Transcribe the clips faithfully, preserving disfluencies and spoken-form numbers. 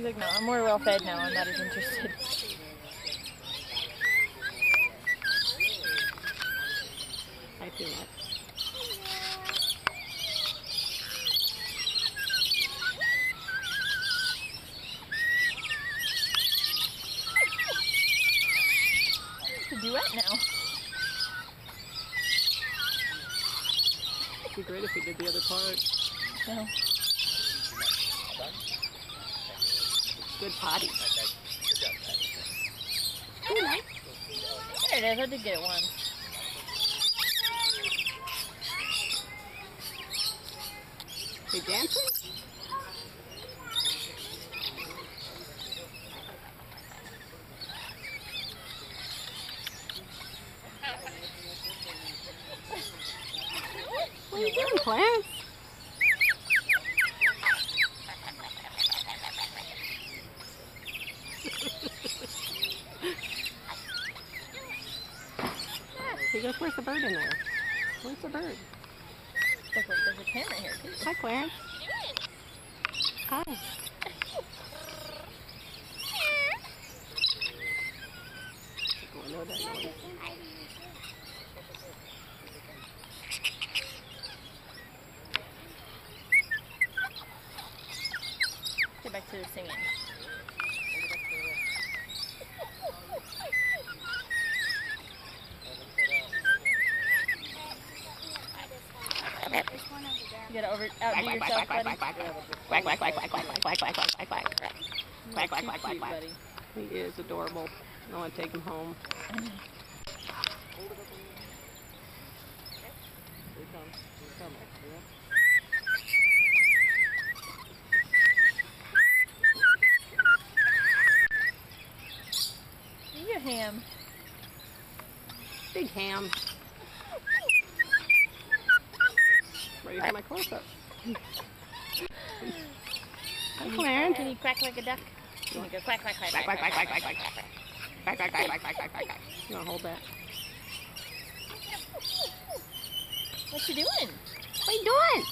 He's like, no, I'm more well fed now. I'm not as interested. I feel that. It's a duet now. It'd be great if we did the other part. No. Good potty. Right. There it is. I did get it once. They dancing? What are you doing, Clarence? Where's the bird in there? Where's the bird? There's a, there's a camera here too. Hi, Clarence. Hi. Get back to the singing. You gotta over out do yourself, buddy. Quack, quack, quack, quack, quack, quack, quack, quack, quack, quack, quack. Quack, quack, quack, quack, quack. He is adorable. I want to take him home. Here he comes. Here he comes. Here's your ham. Big ham. Ready for my close-up. Hi, Clarence. Can you quack like a duck? You want to go quack, quack, quack, quack, quack, quack, quack, quack, quack, quack, quack, quack, quack, quack. You want to hold that? What you doing? What you doing?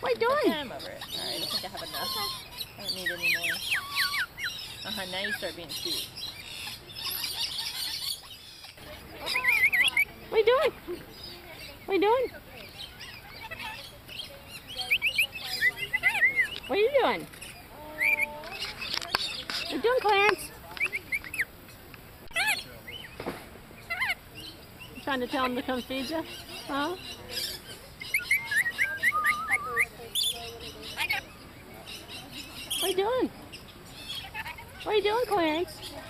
What you doing? I'm over it. All right, I think I have enough. I don't need any more. Uh-huh, now you start being cute. What you doing? What you doing? What are you doing? What are you doing, Clarence? You trying to tell him to come feed you? Huh? What are you doing? What are you doing, Clarence?